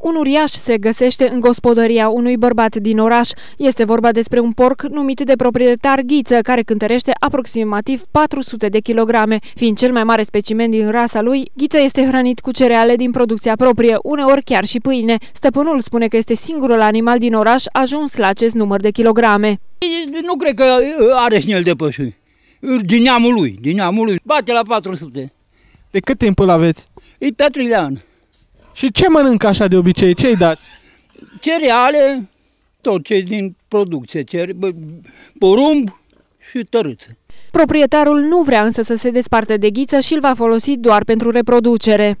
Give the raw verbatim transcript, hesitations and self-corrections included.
Un uriaș se găsește în gospodăria unui bărbat din oraș. Este vorba despre un porc numit de proprietar Ghiță, care cântărește aproximativ patru sute de kilograme. Fiind cel mai mare specimen din rasa lui, Ghiță este hrănit cu cereale din producția proprie, uneori chiar și pâine. Stăpânul spune că este singurul animal din oraș ajuns la acest număr de kilograme. Nu cred că are cine-l depăși. Din neamul lui, din neamul lui. Bate la patru sute. De cât timp îl aveți? E pe treilea an. Și ce mănâncă așa de obicei? Ce-i dați? Cereale, tot ce din producție, cere, porumb și tărâță. Proprietarul nu vrea însă să se desparte de Ghiță și îl va folosi doar pentru reproducere.